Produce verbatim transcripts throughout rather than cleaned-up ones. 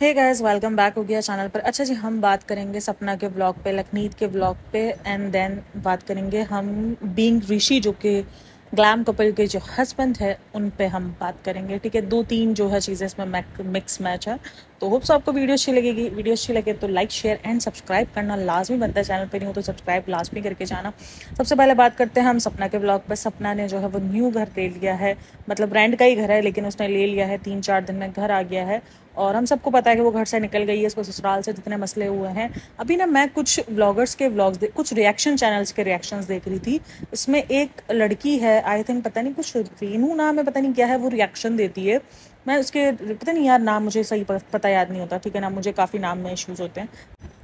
Hey guys welcome back हो गया channel पर। अच्छा जी, हम बात करेंगे सपना के ब्लॉग पे, लखनीत के ब्लॉग पे, एंड देन बात करेंगे हम बीइंग ऋषि जो कि ग्लैम कपल के जो हस्बैंड है उन पे हम बात करेंगे। ठीक है, दो तीन जो है चीज़ें इसमें मिक्स मैच है। तो होप्स आपको वीडियो अच्छी लगेगी। वीडियो अच्छी लगे तो लाइक शेयर एंड सब्सक्राइब करना लाजमी बनता है। चैनल पे नहीं हो तो सब्सक्राइब लाजमी करके जाना। सबसे पहले बात करते हैं हम सपना के ब्लॉग पर। सपना ने जो है वो न्यू घर ले लिया है, मतलब रेंट का ही घर है लेकिन उसने ले लिया है, तीन चार दिन में घर आ गया है। और हम सबको पता है कि वो घर से निकल गई है, उसको ससुराल से जितने मसले हुए हैं। अभी ना मैं कुछ ब्लॉगर्स के ब्लॉग्स, कुछ रिएक्शन चैनल्स के रिएक्शंस देख रही थी। इसमें एक लड़की है, आई थिंक पता नहीं कुछ रेनू नाम है, पता नहीं क्या है, वो रिएक्शन देती है। मैं उसके पता नहीं यार नाम मुझे सही पता याद नहीं होता। ठीक है ना, मुझे काफ़ी नाम में इश्यूज़ होते हैं।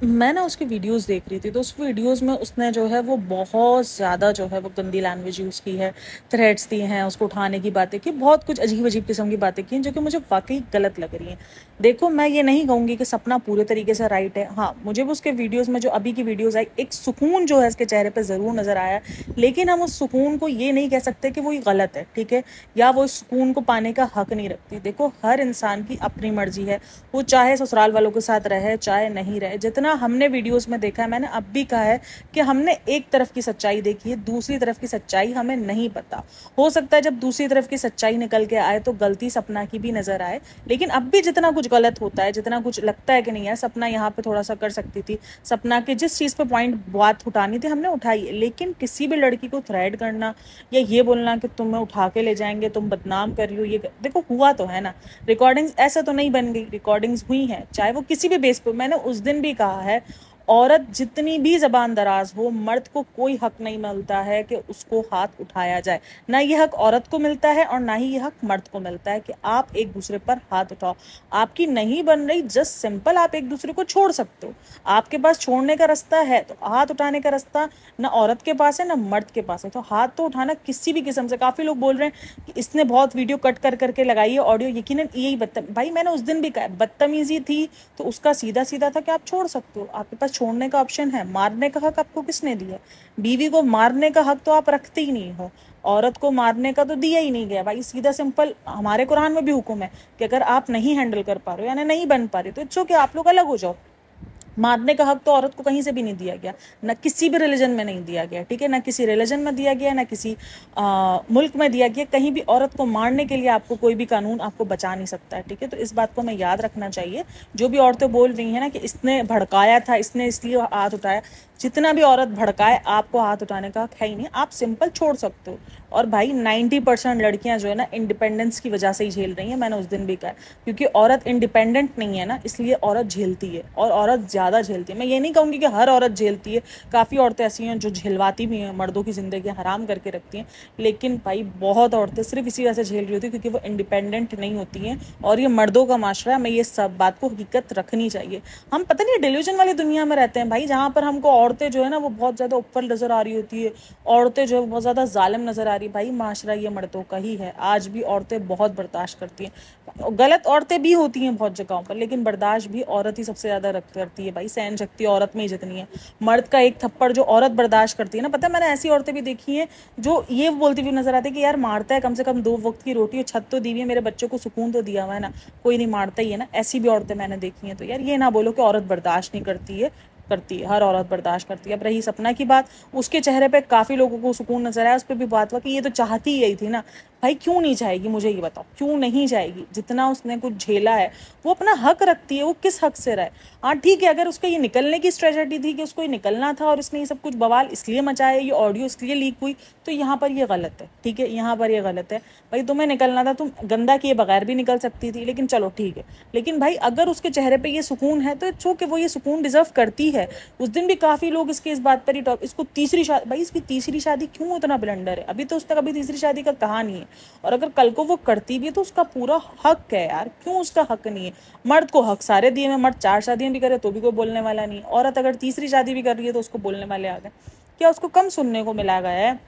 मैं ना उसकी वीडियोस देख रही थी, तो उस वीडियोस में उसने जो है वो बहुत ज़्यादा जो है वो गंदी लैंग्वेज यूज़ की है, थ्रेट्स दी हैं, उसको उठाने की बातें की, बहुत कुछ अजीब अजीब किस्म की बातें की हैं जो कि मुझे वाकई गलत लग रही हैं। देखो, मैं ये नहीं कहूँगी कि सपना पूरे तरीके से राइट है। हाँ, मुझे भी उसके वीडियोज़ में जो अभी की वीडियोज़ आई, एक सुकून जो है उसके चेहरे पर ज़रूर नज़र आया, लेकिन हम उस सुकून को ये नहीं कह सकते कि वो ये गलत है। ठीक है, या वो इस सुकून को पाने का हक नहीं रखती। देखो, हर इंसान की अपनी मर्जी है, वो चाहे ससुराल वालों के साथ रहे चाहे नहीं रहे। जितना हमने वीडियोस में देखा है, मैंने अब भी कहा है कि हमने एक तरफ की सच्चाई देखी है, दूसरी तरफ की सच्चाई हमें नहीं पता। हो सकता है जब दूसरी तरफ की सच्चाई निकल के आए तो गलती सपना की भी नज़र आए, लेकिन अब भी जितना कुछ गलत होता है, जितना कुछ लगता है कि नहीं यार सपना यहाँ पर थोड़ा सा कर सकती थी, सपना के जिस चीज़ पर पॉइंट बात उठानी थी हमने उठाई, लेकिन किसी भी लड़की को थ्रेट करना या ये बोलना कि तुम्हें उठा के ले जाएंगे, तुम बदनाम कर रही हो, ये देखो हुआ तो है ना। रिकॉर्डिंग्स ऐसा तो नहीं बन गई, रिकॉर्डिंग्स हुई हैं, चाहे वो किसी भी बेस पे। मैंने उस दिन भी कहा है, औरत जितनी भी ज़बान दराज हो, मर्द को कोई हक नहीं मिलता है कि उसको हाथ उठाया जाए। ना ये हक औरत को मिलता है और ना ही ये हक मर्द को मिलता है कि आप एक दूसरे पर हाथ उठाओ। आपकी नहीं बन रही, जस्ट सिंपल आप एक दूसरे को छोड़ सकते हो, आपके पास छोड़ने का रास्ता है, तो हाथ उठाने का रास्ता ना औरत के पास है ना मर्द के पास है। तो हाथ तो उठाना किसी भी किस्म से, काफ़ी लोग बोल रहे हैं कि इसने बहुत वीडियो कट कर करके लगाई है, ऑडियो यकीनन यही बदतम भाई मैंने उस दिन भी कहा, बदतमीजी थी तो उसका सीधा सीधा था कि आप छोड़ सकते हो, आपके पास छोड़ने का ऑप्शन है। मारने का हक आपको किसने दिया? बीवी को मारने का हक तो आप रखते ही नहीं हो, औरत को मारने का तो दिया ही नहीं गया भाई, सीधा सिंपल। हमारे कुरान में भी हुक्म है कि अगर आप नहीं हैंडल कर पा रहे हो यानी नहीं बन पा रहे तो इट्स ओके, आप लोग अलग हो जाओ। मारने का हक तो औरत को कहीं से भी नहीं दिया गया, ना किसी भी रिलीजन में नहीं दिया गया। ठीक है, ना किसी रिलीजन में दिया गया, ना किसी आ, मुल्क में दिया गया, कहीं भी औरत को मारने के लिए आपको कोई भी कानून आपको बचा नहीं सकता है। ठीक है, तो इस बात को हमें याद रखना चाहिए। जो भी औरतें बोल रही हैं ना कि इसने भड़काया था, इसने इसलिए हाथ उठाया, जितना भी औरत भड़काए आपको हाथ उठाने का हक है ही नहीं, आप सिंपल छोड़ सकते हो। और भाई नाइन्टी परसेंट लड़कियाँ जो है ना इंडिपेंडेंस की वजह से ही झेल रही हैं, मैंने उस दिन भी कहा, क्योंकि औरत इंडिपेंडेंट नहीं है ना इसलिए औरत झेलती है और औरत ज़्यादा झेलती है। मैं ये नहीं कहूँगी कि हर औरत झेलती है, काफ़ी औरतें ऐसी हैं जो झेलवाती भी हैं, मर्दों की ज़िंदगी हराम करके रखती हैं, लेकिन भाई बहुत औरतें सिर्फ इसी वजह से झेल रही होती हैं क्योंकि वो इंडिपेंडेंट नहीं होती हैं। और ये मर्दों का माशरा है, हमें ये सब बात को हकीकत रखनी चाहिए। हम पता नहीं डिल्यूजन वाली दुनिया में रहते हैं भाई, जहाँ पर हमको औरतें जो है ना वो बहुत ज़्यादा ऊपर नज़र आ रही होती है, औरतें जो है बहुत ज़्यादा जालिम नज़र आ रही है। भाई माशरा ये मर्दों का ही है, आज भी औरतें बहुत बर्दाश्त करती हैं, गलत औरतें भी होती हैं बहुत जगहों पर, लेकिन बर्दाश्त भी औरत ही सबसे ज़्यादा करती है भाई। सहन शक्ति औरत में ही जितनी है, मर्द का एक थप्पड़ जो औरत बर्दाश्त करती है ना, पता है मैंने ऐसी औरतें भी देखी हैं जो ये बोलती हुई नजर आती है कि यार मारता है, कम से कम दो वक्त की रोटी और छत तो दी हुई है, मेरे बच्चों को सुकून तो दिया हुआ है ना, कोई नहीं मारता ही है ना। ऐसी भी औरतें मैंने देखी हैं। तो यार ये ना बोलो कि औरत बर्दाश्त नहीं करती है, करती है, हर औरत बर्दाश्त करती है। अब रही सपना की बात, उसके चेहरे पे काफ़ी लोगों को सुकून नजर आया, उस पर भी बात हुआ कि ये तो चाहती ही यही थी ना भाई, क्यों नहीं जाएगी मुझे ये बताओ, क्यों नहीं जाएगी? जितना उसने कुछ झेला है वो अपना हक रखती है, वो किस हक से रहा है? हाँ ठीक है, अगर उसका ये निकलने की स्ट्रेटजी थी कि उसको ये निकलना था और इसने ये सब कुछ बवाल इसलिए मचाया, ये ऑडियो इसलिए लीक हुई, तो यहाँ पर ये गलत है। ठीक है, यहाँ पर ये गलत है भाई, तुम्हें निकलना था, तुम गंदा किए बगैर भी निकल सकती थी, लेकिन चलो ठीक है। लेकिन भाई अगर उसके चेहरे पर ये सुकून है तो छो कि वो ये सुकून डिजर्व करती है। उस दिन भी काफ़ी लोग इसके इस बात पर ही टॉप, इसको तीसरी शादी भाई, इसकी तीसरी शादी क्यों इतना ब्लंडर है? अभी तो उसने कभी तीसरी शादी का कहा नहीं है, और अगर कल को वो करती भी है तो उसका पूरा हक है यार, क्यों उसका हक नहीं है? मर्द को हक सारे दिए हैं, मर्द चार शादियां भी करे तो भी कोई बोलने वाला नहीं, औरत अगर तीसरी शादी भी कर रही है तो उसको बोलने वाले आ गए। क्या उसको कम सुनने को मिला गया है?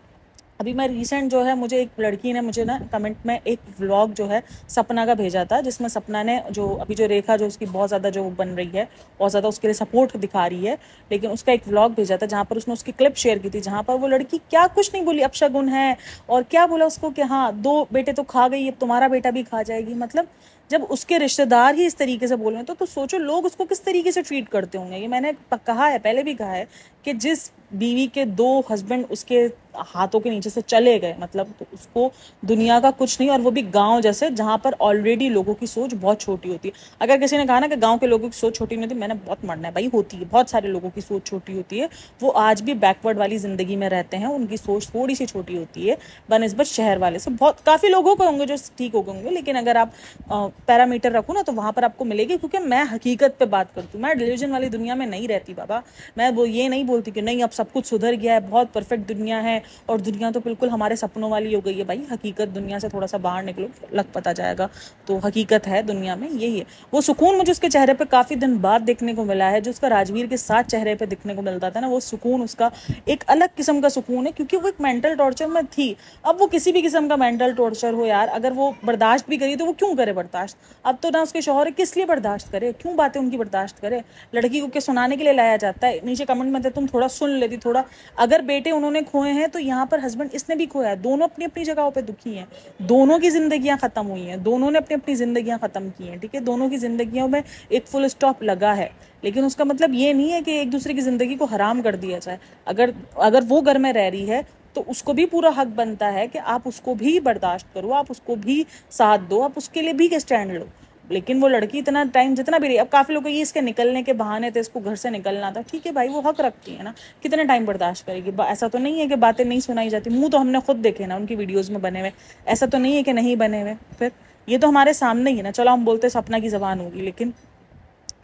अभी मैं रिसेंट जो है, मुझे एक लड़की ने मुझे ना कमेंट में एक व्लॉग जो है सपना का भेजा था, जिसमें सपना ने जो अभी जो रेखा जो उसकी बहुत ज़्यादा जो बन रही है, बहुत ज़्यादा उसके लिए सपोर्ट दिखा रही है, लेकिन उसका एक व्लॉग भेजा था जहाँ पर उसने उसकी क्लिप शेयर की थी, जहाँ पर वो लड़की क्या कुछ नहीं बोली, अपशगुन है और क्या बोला उसको कि हाँ दो बेटे तो खा गई, अब तुम्हारा बेटा भी खा जाएगी। मतलब जब उसके रिश्तेदार ही इस तरीके से बोल रहे हैं तो, तो सोचो लोग उसको किस तरीके से ट्रीट करते होंगे। ये मैंने कहा है, पहले भी कहा है कि जिस बीवी के दो हस्बैंड उसके हाथों के नीचे से चले गए, मतलब तो उसको दुनिया का कुछ नहीं, और वो भी गांव जैसे जहाँ पर ऑलरेडी लोगों की सोच बहुत छोटी होती है। अगर किसी ने कहा ना कि गांव के लोगों की सोच छोटी नहीं होती, मैंने बहुत मरना है भाई, होती है, बहुत सारे लोगों की सोच छोटी होती है। वो आज भी बैकवर्ड वाली ज़िंदगी में रहते हैं, उनकी सोच थोड़ी सी छोटी होती है बनस्बत शहर वाले से। बहुत काफ़ी लोगों को होंगे जो ठीक हो गए होंगे, लेकिन अगर आप पैरामीटर रखो ना तो वहाँ पर आपको मिलेगी, क्योंकि मैं हकीकत पर बात करती हूँ। मैं डिलीजन वाली दुनिया में नहीं रहती बाबा, मैं वो ये नहीं बोलती कि नहीं अब सब कुछ सुधर गया है, बहुत परफेक्ट दुनिया है और दुनिया तो बिल्कुल हमारे सपनों वाली हो गई है। भाई हकीकत दुनिया से थोड़ा सा बाहर निकलो, लग पता जाएगा। तो हकीकत है दुनिया में यही है। वो सुकून मुझे उसके चेहरे पर काफ़ी दिन बाद देखने को मिला है, जो उसका राजवीर के साथ चेहरे पर दिखने को मिलता था ना, वो सुकून उसका एक अलग किस्म का सुकून है, क्योंकि वो एक मेंटल टॉर्चर में थी। अब वो किसी भी किस्म का मेंटल टॉर्चर हो यार, अगर वो बर्दाश्त भी करी तो वो क्यों करे बर्दाश्त? अब तो ना उसके शौहर किस लिए बर्दाश्त करे, क्यों बातें उनकी बर्दाश्त करे? लड़की को क्या सुनाने के लिए लाया जाता है? नीचे कमेंट में तुम थोड़ा सुन लेती, थोड़ा। अगर बेटे उन्होंने खोए हैं तो यहाँ पर हस्बैंड इसने भी खोया है, दोनों अपनी अपनी जगहों पे दुखी हैं, दोनों की जिंदगियां खत्म हुई हैं, दोनों ने अपनी अपनी जिंदगियां खत्म की हैं, ठीक है, दोनों की जिंदगियों में एक फुल स्टॉप लगा है। लेकिन उसका मतलब ये नहीं है कि एक दूसरे की जिंदगी को हराम कर दिया जाए। अगर अगर वो घर में रह रही है तो उसको भी पूरा हक बनता है कि आप उसको भी बर्दाश्त करो, आप उसको भी साथ दो, आप उसके लिए भी स्टैंड लो। लेकिन वो लड़की इतना टाइम जितना भी रही, अब काफ़ी लोग ये इसके निकलने के बहाने थे, इसको घर से निकलना था, ठीक है भाई वो हक रखती है ना, कितना टाइम बर्दाश्त करेगी? ऐसा तो नहीं है कि बातें नहीं सुनाई जाती, मुंह तो हमने खुद देखे ना उनकी वीडियोस में बने हुए, ऐसा तो नहीं है कि नहीं बने हुए। फिर ये तो हमारे सामने ही है ना, चलो हम बोलते सपना की ज़बान होगी, लेकिन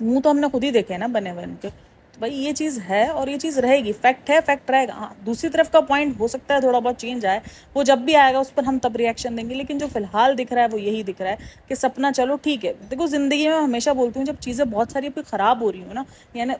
मुँह तो हमने खुद ही देखे ना बने हुए उनके। तो भाई ये चीज़ है और ये चीज़ रहेगी, फैक्ट है, फैक्ट रहेगा। हाँ, दूसरी तरफ का पॉइंट हो सकता है थोड़ा बहुत चेंज आए, वो जब भी आएगा उस पर हम तब रिएक्शन देंगे, लेकिन जो फिलहाल दिख रहा है वो यही दिख रहा है कि सपना चलो ठीक है। देखो ज़िंदगी में हमेशा बोलती हूँ, जब चीज़ें बहुत सारी आपकी ख़राब हो रही हो ना, यानी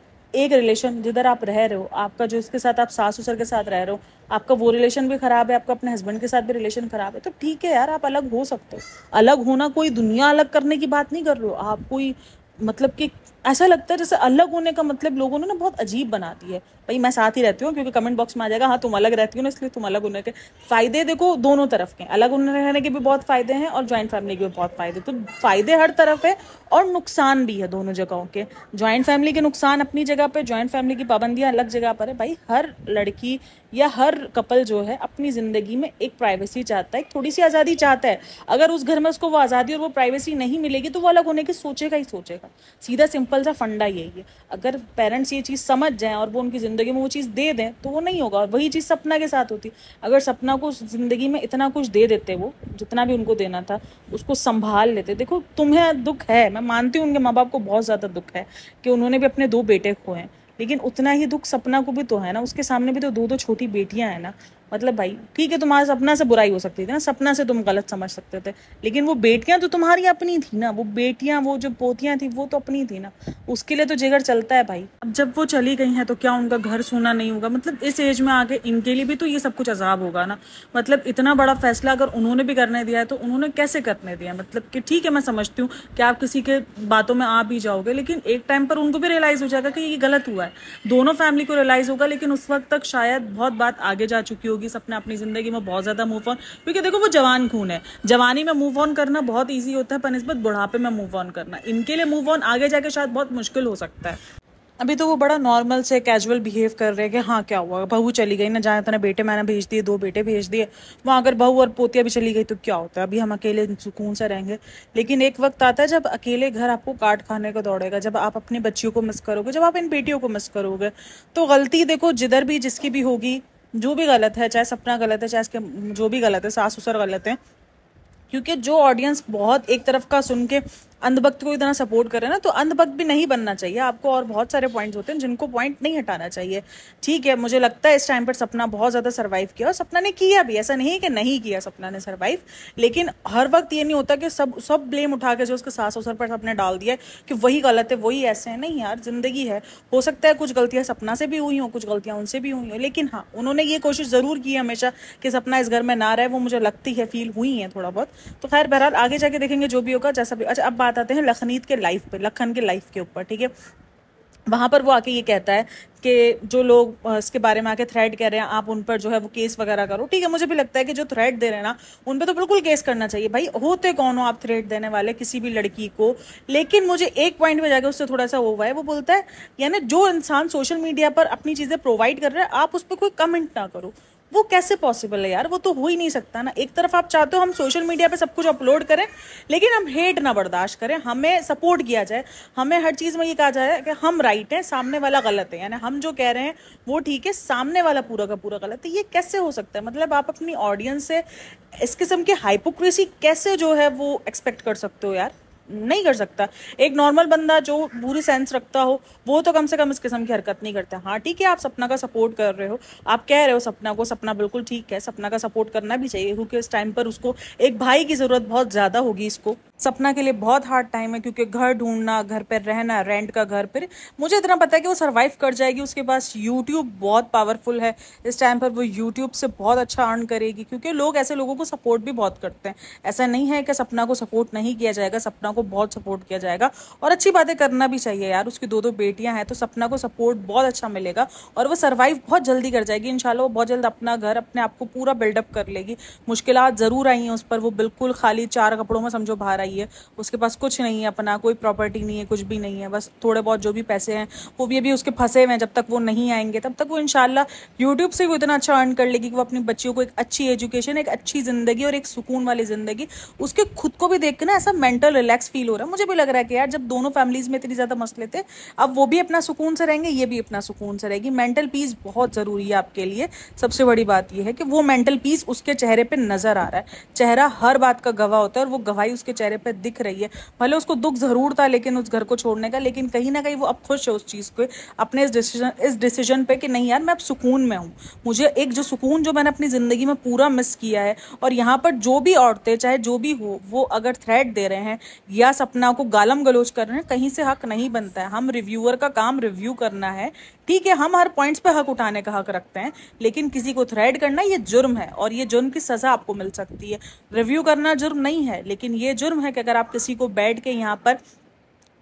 एक रिलेशन जिधर आप रह रहे हो, आपका जो इसके साथ आप सास ससुर के साथ रह रहे हो, आपका वो रिलेशन भी ख़राब है, आपका अपने हस्बैंड के साथ भी रिलेशन ख़राब है, तो ठीक है यार आप अलग हो सकते हो। अलग होना कोई दुनिया अलग करने की बात नहीं कर रहे हो आप, कोई मतलब कि ऐसा लगता है जैसे अलग होने का मतलब लोगों ने ना बहुत अजीब बना दी है। भाई मैं साथ ही रहती हूँ, क्योंकि कमेंट बॉक्स में आ जाएगा हाँ तुम अलग रहती हो ना इसलिए तुम अलग होने के फ़ायदे। देखो दोनों तरफ के, अलग होने रहने के भी बहुत फ़ायदे हैं और जॉइंट फैमिली के भी बहुत फ़ायदे, तो फ़ायदे हर तरफ है और नुकसान भी है दोनों जगहों के। जॉइंट फैमिली के नुकसान अपनी जगह पर, जॉइंट फैमिली की पाबंदियाँ अलग जगह पर है। भाई हर लड़की या हर कपल जो है अपनी ज़िंदगी में एक प्राइवेसी चाहता है, एक थोड़ी सी आज़ादी चाहता है। अगर उस घर में उसको वो आज़ादी और वो प्राइवेसी नहीं मिलेगी तो वो अलग होने की सोचेगा ही सोचेगा, सीधा सिंपल सा फंडा यही है। अगर पेरेंट्स ये चीज़ समझ जाएं और वो उनकी ज़िंदगी में वो चीज़ दे दें तो वो नहीं होगा। और वही चीज़ सपना के साथ होती, अगर सपना को ज़िंदगी में इतना कुछ दे देते, वो जितना भी उनको देना था उसको संभाल लेते। देखो तुम्हें दुख है, मैं मानती हूँ उनके माँ बाप को बहुत ज़्यादा दुख है कि उन्होंने भी अपने दो बेटे खोए हैं, लेकिन उतना ही दुख सपना को भी तो है ना, उसके सामने भी तो दो दो छोटी बेटियाँ हैं ना। मतलब भाई ठीक है तुम्हारा सपना से बुराई हो सकती थी ना, सपना से तुम गलत समझ सकते थे, लेकिन वो बेटियां तो तुम्हारी अपनी थी ना, वो बेटियां वो जो पोतियां थी वो तो अपनी थी ना, उसके लिए तो जिगर चलता है भाई। अब जब वो चली गई हैं तो क्या उनका घर सोना नहीं होगा? मतलब इस एज में आके इनके लिए भी तो ये सब कुछ अजाब होगा ना। मतलब इतना बड़ा फैसला अगर उन्होंने भी करने दिया है तो उन्होंने कैसे करने दिया? मतलब कि ठीक है मैं समझती हूँ कि आप किसी के बातों में आ भी जाओगे, लेकिन एक टाइम पर उनको भी रियलाइज़ हो जाएगा कि ये गलत हुआ है, दोनों फैमिली को रियलाइज़ होगा, लेकिन उस वक्त तक शायद बहुत बात आगे जा चुकी होगी। सपना अपनी जिंदगी में बहुत ज्यादा मूव ऑन, क्योंकि देखो वो जवान खून है, जवानी में मूव ऑन करना बहुत इजी होता है बनिस्बत बुढ़ापे में मूव ऑन करना। इनके लिए मूव ऑन आगे जाके शायद बहुत मुश्किल हो सकता है। अभी तो वो बड़ा नॉर्मल से कैजुअल बिहेव कर रहे हैं कि हाँ क्या हुआ, बहू चली गई ना, जाने तने बेटे मैंने भेज दिए, दो बेटे भेज दिए वहाँ, अगर बहू और पोतिया भी चली गई तो क्या होता है, अभी हम अकेले सुकून से रहेंगे। लेकिन एक वक्त आता है जब अकेले घर आपको काट खाने को दौड़ेगा, जब आप अपनी बच्चियों को मिस करोगे, जब आप इन बेटियों को मिस करोगे। तो गलती देखो जिधर भी जिसकी भी होगी, जो भी गलत है, चाहे सपना गलत है, चाहे इसके जो भी गलत है, सास ससुर गलत है, क्योंकि जो ऑडियंस बहुत एक तरफ का सुन के अंधभक्त को इतना सपोर्ट करे ना, तो अंधभक्त भी नहीं बनना चाहिए आपको। और बहुत सारे पॉइंट्स होते हैं जिनको पॉइंट नहीं हटाना चाहिए। ठीक है मुझे लगता है इस टाइम पर सपना बहुत ज़्यादा सर्वाइव किया, और सपना ने किया भी, ऐसा नहीं है कि नहीं किया सपना ने सर्वाइव, लेकिन हर वक्त ये नहीं होता कि सब सब ब्लेम उठा के जो उसके सास ससुर पर सबने डाल दिया कि वही गलत है वही ऐसे है। नहीं यार जिंदगी है, हो सकता है कुछ गलतियाँ सपना से भी हुई हों, कुछ गलतियाँ उनसे भी हुई हों, लेकिन हाँ उन्होंने ये कोशिश ज़रूर की हमेशा कि सपना इस घर में ना रहे, वो मुझे लगती है फील हुई है थोड़ा बहुत। तो खैर बहरहाल आगे जाके देखेंगे जो भी होगा जैसा भी। अच्छा अब आते हैं लखनीत के लाइफ पे, लखन के लाइफ के ऊपर। ठीक है वहाँ पर वो आके ये कहता है कि जो लोग इसके बारे में आके थ्रेट कर रहे हैं आप उन पर जो है वो केस वगैरह करो। ठीक है, मुझे भी लगता है कि जो थ्रेट दे रहे हैं ना उन पर तो बिल्कुल केस करना चाहिए। भाई होते कौन हो आप थ्रेट देने वाले किसी भी लड़की को। लेकिन मुझे एक पॉइंट पे जाकर उससे थोड़ा सा वो हुआ है, वो बोलता है यानी जो इंसान सोशल मीडिया पर अपनी चीज़ें प्रोवाइड कर रहा है आप उस पर कोई कमेंट ना करो। वो कैसे पॉसिबल है यार, वो तो हो ही नहीं सकता ना। एक तरफ आप चाहते हो हम सोशल मीडिया पे सब कुछ अपलोड करें लेकिन हम हेट ना बर्दाश्त करें, हमें सपोर्ट किया जाए, हमें हर चीज़ में ये कहा जाए कि हम राइट हैं सामने वाला गलत है, यानी हम जो कह रहे हैं वो ठीक है सामने वाला पूरा का पूरा गलत है। ये कैसे हो सकता है, मतलब आप अपनी ऑडियंस से इस किस्म की हाइपोक्रेसी कैसे जो है वो एक्सपेक्ट कर सकते हो यार, नहीं कर सकता। एक नॉर्मल बंदा जो बुरी सेंस रखता हो वो तो कम से कम इस किस्म की हरकत नहीं करता। हाँ ठीक है, आप सपना का सपोर्ट कर रहे हो, आप कह रहे हो सपना को, सपना बिल्कुल ठीक है, सपना का सपोर्ट करना भी चाहिए क्योंकि इस टाइम पर उसको एक भाई की ज़रूरत बहुत ज़्यादा होगी। इसको सपना के लिए बहुत हार्ड टाइम है क्योंकि घर ढूंढना, घर पर रहना, रेंट का घर पर, मुझे इतना पता है कि वो सर्वाइव कर जाएगी। उसके पास यूट्यूब बहुत पावरफुल है इस टाइम पर, वो यूट्यूब से बहुत अच्छा अर्न करेगी क्योंकि लोग ऐसे लोगों को सपोर्ट भी बहुत करते हैं। ऐसा नहीं है कि सपना को सपोर्ट नहीं किया जाएगा, सपना को बहुत सपोर्ट किया जाएगा और अच्छी बातें करना भी चाहिए यार। उसकी दो दो बेटियां हैं तो सपना को सपोर्ट बहुत अच्छा मिलेगा और वो सर्वाइव बहुत जल्दी कर जाएगी इंशाल्लाह। वो बहुत जल्द अपना घर, अपने आप को पूरा बिल्डअप कर लेगी। मुश्किलात ज़रूर आई हैं उस पर, वो बिल्कुल खाली चार कपड़ों में समझो बाहर आई है, उसके पास कुछ नहीं है अपना, कोई प्रॉपर्टी नहीं है, कुछ भी नहीं है, बस थोड़े बहुत जो भी पैसे हैं वो भी अभी उसके फंसे हुए हैं। जब तक वो नहीं आएंगे तब तक वो इंशाल्लाह यूट्यूब से वो इतना अच्छा अर्न कर लेगी कि वो अपनी बच्चियों को एक अच्छी एजुकेशन, एक अच्छी ज़िंदगी और एक सुकून वाली ज़िंदगी, उसके खुद को भी देख के ना ऐसा मेंटल रिलैक्स फील हो रहा है। मुझे भी लग रहा है कि यार जब दोनों फैमिलीज़ में इतनी ज़्यादा मसले थे अब वो भी अपना सुकून से रहेंगे, ये भी अपना सुकून से रहेगी। मेंटल पीस बहुत ज़रूरी है आपके लिए। सबसे बड़ी बात ये है कि वो मेंटल पीस उसके चेहरे पे नज़र आ रहा है, चेहरा हर बात का गवाह होता है और वो गवाही उसके चेहरे पे दिख रही है। भले उसको दुख ज़रूर था लेकिन उस घर को छोड़ने का, लेकिन कहीं ना कहीं वो अब खुश है उस चीज़ को, अपने इस डिसीजन इस डिसीजन पे कि नहीं यार मैं अब सुकून में हूँ। मुझे एक जो सुकून जो मैंने अपनी ज़िंदगी में पूरा मिस किया है, और यहाँ पर जो भी औरतें चाहे जो भी हो वो अगर थ्रेट दे रहे हैं या सपना को गालम गलोच कर रहे हैं, कहीं से हक नहीं बनता है। हम रिव्यूअर का काम रिव्यू करना है, ठीक है, हम हर पॉइंट्स पे हक उठाने का हक रखते हैं, लेकिन किसी को थ्रेट करना ये जुर्म है और ये जुर्म की सज़ा आपको मिल सकती है। रिव्यू करना जुर्म नहीं है लेकिन ये जुर्म है कि अगर आप किसी को बैठ के यहाँ पर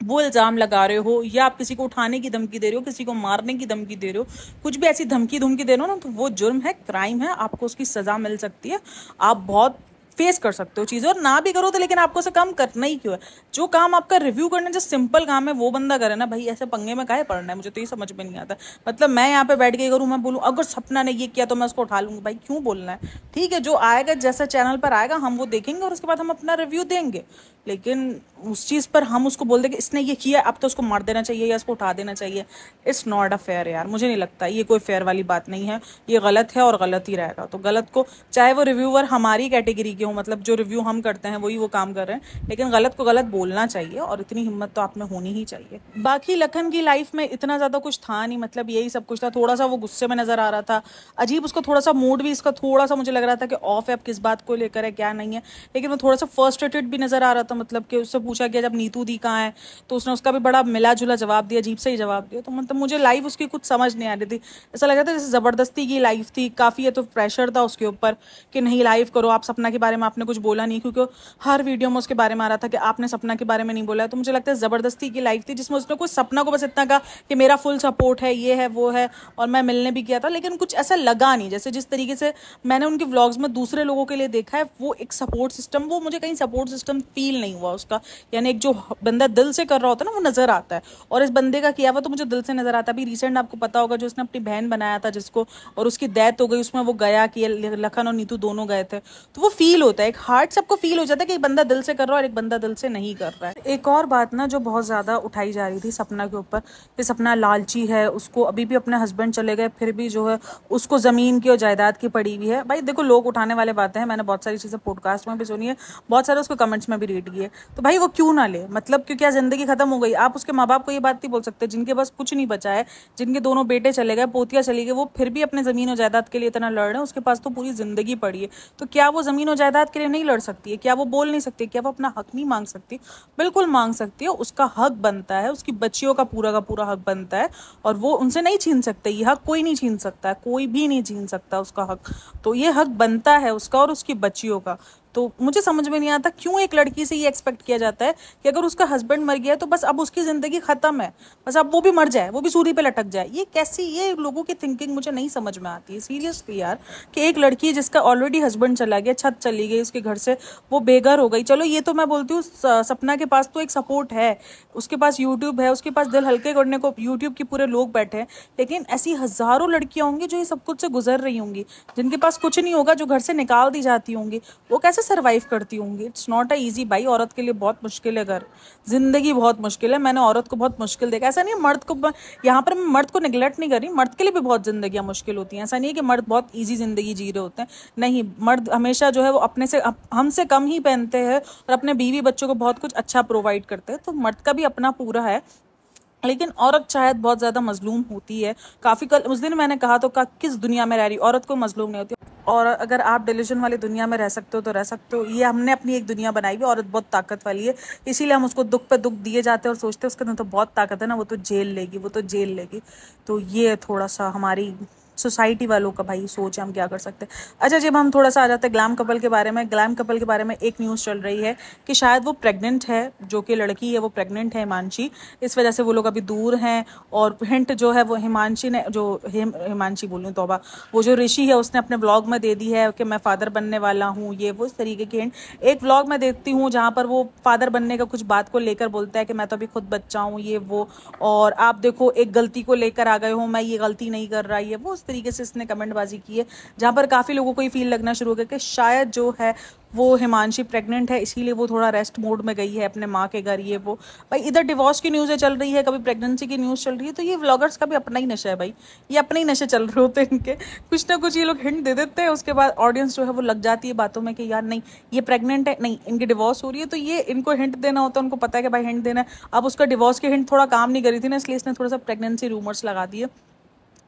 वो इल्ज़ाम लगा रहे हो या आप किसी को उठाने की धमकी दे रहे हो, किसी को मारने की धमकी दे रहे हो, कुछ भी ऐसी धमकी धमकी दे रहे हो ना, तो वो जुर्म है, क्राइम है, आपको उसकी सज़ा मिल सकती है। आप बहुत फेस कर सकते हो चीज़ें, और ना भी करो तो लेकिन आपको से काम करना ही क्यों है। जो काम आपका रिव्यू करना जो सिंपल काम है वो बंदा करे ना भाई, ऐसे पंगे में काहे पड़ना है, मुझे तो ये समझ में नहीं आता। मतलब मैं यहाँ पे बैठ के करूँ, मैं बोलूँ अगर सपना ने ये किया तो मैं उसको उठा लूँगी, भाई क्यों बोलना है। ठीक है, जो आएगा जैसा चैनल पर आएगा हम वो देखेंगे और उसके बाद हम अपना रिव्यू देंगे, लेकिन उस चीज़ पर हम उसको बोल दें कि इसने ये किया अब तो उसको मार देना चाहिए या उसको उठा देना चाहिए, इट्स नॉट अ फेयर यार। मुझे नहीं लगता ये कोई फेयर वाली बात नहीं है, ये गलत है और गलत ही रहेगा। तो गलत को चाहे वो रिव्यूअर हमारी कैटेगरी हो, मतलब जो रिव्यू हम करते हैं वही वो काम कर रहे हैं, लेकिन गलत को गलत बोलना चाहिए और इतनी हिम्मत तो आप में होनी ही चाहिए। बाकी लखन की लाइफ में इतना ज़्यादा कुछ था नहीं, मतलब यही सब कुछ था। थोड़ा सा वो गुस्से में नजर आ रहा था, अजीब उसका थोड़ा सा मूड भी इसका थोड़ा सा मुझे लग रहा था कि ऑफ है, अब किस बात को लेकर है क्या नहीं है, लेकिन वो थोड़ा सा फ्रस्ट्रेटेड भी नजर आ रहा था। मतलब कि उससे पूछा गया जब नीतू दी कहाँ है तो उसने उसका भी बड़ा मिला जुला जवाब दिया, अजीब से ही जवाब दिया। तो मतलब मुझे लाइफ उसकी कुछ समझ नहीं आ रही थी, ऐसा लग रहा था जैसे ज़बरदस्ती की लाइफ थी काफ़ी, है तो प्रेशर था उसके ऊपर कि नहीं लाइव करो। आप सपना के बारे में आपने कुछ बोला नहीं क्योंकि हर वीडियो में उसके बारे में आ रहा था कि आपने सपना के बारे में नहीं बोला, तो मुझे लगता है ज़बरदस्ती की लाइफ थी जिसमें उसने कुछ सपना को बस इतना कहा कि मेरा फुल सपोर्ट है, ये है वो है, और मैं मिलने भी गया था, लेकिन कुछ ऐसा लगा नहीं। जैसे जिस तरीके से मैंने उनके व्लॉग्स में दूसरे लोगों के लिए देखा है वो एक सपोर्ट सिस्टम, वो मुझे कहीं सपोर्ट सिस्टम फील नहीं हुआ उसका, यानी एक जो बंदा दिल से कर रहा होता है ना वो नज़र आता है, और इस बंदे का किया हुआ तो मुझे दिल से नज़र आता है। अभी रिसेंट आपको पता होगा जो उसने अपनी बहन बनाया था जिसको, और उसकी डेथ हो गई, उसमें वो गया कि लखन और नीतू दोनों गए थे, तो वो फील होता है, एक हार्ट सबको फील हो जाता है कि एक बंदा दिल से कर रहा है और एक बंदा दिल से नहीं कर रहा है। एक और बात ना जो बहुत ज़्यादा उठाई जा रही थी सपना के ऊपर कि सपना लालची है, उसको अभी भी अपने हस्बैंड चले गए फिर भी जो है उसको ज़मीन की और जायदाद की पड़ी हुई है। भाई देखो लोग उठाने वाले बातें हैं, मैंने बहुत सारी चीज़ें पॉडकास्ट में भी सुनी है, बहुत सारे उसको कमेंट्स में भी रीड किए, तो भाई वो क्यों ना ले, मतलब क्योंकि ज़िंदगी खत्म हो गई। आप उसके माँ बाप को ये बात नहीं बोल सकते जिनके पास कुछ नहीं बचा है, जिनके दोनों बेटे चले गए, पोतियाँ चली गई, वो फिर भी अपने ज़मीन और जायदाद के लिए इतना लड़ रहे हैं, उसके पास तो पूरी ज़िंदगी पड़ी है। तो क्या वो ज़मीन और जायदाद के लिए नहीं लड़ सकती है, क्या वो बोल नहीं सकती, क्या वो अपना हक नहीं मांग सकती? बिल्कुल मांग सकती है, उसका हक बनता है, उसकी बच्चियों का पूरा का पूरा हक बनता है और वो उनसे नहीं छीन सकते। ये हक कोई नहीं छीन सकता है, कोई भी नहीं छीन सकता उसका हक, तो ये हक बनता है उसका और उसकी बच्चियों का। तो मुझे समझ में नहीं आता क्यों एक लड़की से ये एक्सपेक्ट किया जाता है कि अगर उसका हस्बैंड मर गया तो बस अब उसकी ज़िंदगी ख़त्म है, बस अब वो भी मर जाए, वो भी सूरी पे लटक जाए। ये कैसी, ये लोगों की थिंकिंग मुझे नहीं समझ में आती है सीरियसली यार, कि एक लड़की जिसका ऑलरेडी हस्बैंड चला गया, छत चली गई उसके घर से, वो बेघर हो गई। चलो ये तो मैं बोलती हूँ सपना के पास तो एक सपोर्ट है, उसके पास यूट्यूब है, उसके पास दिल हल्के करने को यूट्यूब के पूरे लोग बैठे हैं, लेकिन ऐसी हज़ारों लड़कियाँ होंगी जो ये सब कुछ से गुजर रही होंगी, जिनके पास कुछ नहीं होगा, जो घर से निकाल दी जाती होंगी, वो कैसे सर्वाइव करती होंगी। इट्स नॉट अ ईजी भाई, औरत के लिए बहुत मुश्किल है, घर जिंदगी बहुत मुश्किल है। मैंने औरत को बहुत मुश्किल देखा, ऐसा नहीं है मर्द को, यहाँ पर मैं मर्द को निगलेक्ट नहीं कर रही, मर्द के लिए भी बहुत जिंदगियाँ मुश्किल होती हैं, ऐसा नहीं है कि मर्द बहुत ईजी जिंदगी जी रहे होते हैं, नहीं, मर्द हमेशा जो है वो अपने से हमसे कम ही पहनते हैं और अपने बीवी बच्चों को बहुत कुछ अच्छा प्रोवाइड करते हैं, तो मर्द का भी अपना पूरा है। लेकिन औरत शायद बहुत ज़्यादा मजलूम होती है काफ़ी। कल उस दिन मैंने कहा तो कहा किस दुनिया में रह रही, औरत को मजलूम नहीं होती। और अगर आप डिल्यूजन वाली दुनिया में रह सकते हो तो रह सकते हो, ये हमने अपनी एक दुनिया बनाई हुई। औरत बहुत ताकत वाली है, इसीलिए हम उसको दुख पे दुख दिए जाते हैं और सोचते हैं उसके अंदर तो बहुत ताकत है ना, वो तो जेल लेगी, वो तो जेल लेगी। तो ये थोड़ा सा हमारी सोसाइटी वालों का भाई सोच, हम क्या कर सकते हैं। अच्छा जब हम थोड़ा सा आ जाते हैं ग्लैम कपल के बारे में, ग्लैम कपल के बारे में एक न्यूज़ चल रही है कि शायद वो प्रेग्नेंट है, जो कि लड़की है वो प्रेग्नेंट है हिमांशी, इस वजह से वो लोग अभी दूर हैं। और हिंट जो है वो हिमांशी ने जो हिम हिमांशी बोलूँ तौबा, वो जो ऋषि है उसने अपने व्लॉग में दे दी है कि मैं फ़ादर बनने वाला हूँ, ये वो इस तरीके की हिंट एक व्लॉग में देती हूँ जहाँ पर वो फादर बनने का कुछ बात को लेकर बोलता है कि मैं तो अभी खुद बच्चा हूँ, ये वो, और आप देखो एक गलती को लेकर आ गए हो, मैं ये गलती नहीं कर रहा, ये वो तरीके से इसने कमेंटबाजी की है, जहाँ पर काफ़ी लोगों को ये फील लगना शुरू हो गया कि शायद जो है वो हिमांशी प्रेग्नेंट है, इसीलिए वो थोड़ा रेस्ट मोड में गई है अपने माँ के घर। ये वो भाई इधर डिवोर्स की न्यूज़ें चल रही है, कभी प्रेगनेंसी की न्यूज़ चल रही है, तो ये व्लॉगर्स का भी अपना ही नशा है भाई, ये अपने ही नशे चल रहे होते हैं इनके, कुछ ना कुछ ये लोग हिंट दे देते हैं, उसके बाद ऑडियंस जो है वो लग जाती है बातों में कि यार नहीं ये प्रेगनेंट है, नहीं इनकी डिवोर्स हो रही है, तो ये इनको हिंट देना होता है, उनको पता है कि भाई हिंट देना है। अब उसका डिवोर्स की हिंट थोड़ा काम नहीं करी थी ना, इसलिए इसने थोड़ा सा प्रेगनेंसी रूमर्स लगा दिए।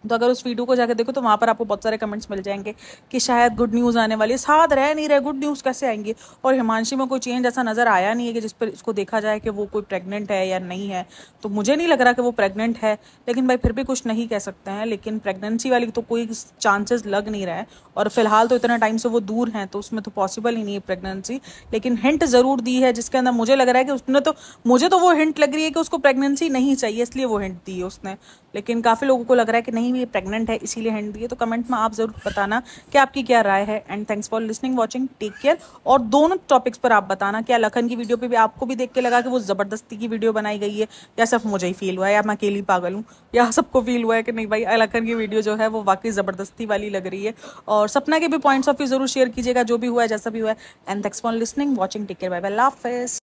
तो अगर उस वीडियो को जाकर देखो तो वहाँ पर आपको बहुत सारे कमेंट्स मिल जाएंगे कि शायद गुड न्यूज़ आने वाली है, साथ रह नहीं रहे गुड न्यूज़ कैसे आएंगे, और हिमांशी में कोई चेंज ऐसा नज़र आया नहीं है कि जिस पर इसको देखा जाए कि वो कोई प्रेग्नेंट है या नहीं है, तो मुझे नहीं लग रहा कि वो प्रेग्नेंट है। लेकिन भाई फिर भी कुछ नहीं कह सकते हैं, लेकिन प्रेगनेंसी वाली तो कोई चांसेस लग नहीं रहा है, और फिलहाल तो इतना टाइम से वो दूर हैं तो उसमें तो पॉसिबल ही नहीं है प्रेगनेंसी। लेकिन हिंट ज़रूर दी है जिसके अंदर मुझे लग रहा है कि उसने तो, मुझे तो वो हिंट लग रही है कि उसको प्रेगनेंसी नहीं चाहिए इसलिए वो हिंट दी है उसने, लेकिन काफ़ी लोगों को लग रहा है कि नहीं ये प्रेग्नेंट है इसीलिए हैंड दिए। तो कमेंट में आप जरूर बताना कि आपकी क्या राय है। And thanks for listening, watching, take care. और दोनों टॉपिक्स पर आप बताना, क्या लखन की वीडियो पे भी आपको भी देख के लगा कि वो जबरदस्ती की वीडियो बनाई गई है, या सिर्फ मुझे ही फील हुआ है, या मैं अकेली पागल हूँ, या सबको फील हुआ है कि नहीं भाई लखन की वीडियो जो है वो वाकई ज़बरदस्ती वाली लग रही है। और सपना के भी पॉइंट्स ऑफ व्यू जरूर शेयर कीजिएगा, जो भी हुआ है जैसा भी हुआ है। And thanks for listening, watching, take care, bye bye, laugh face.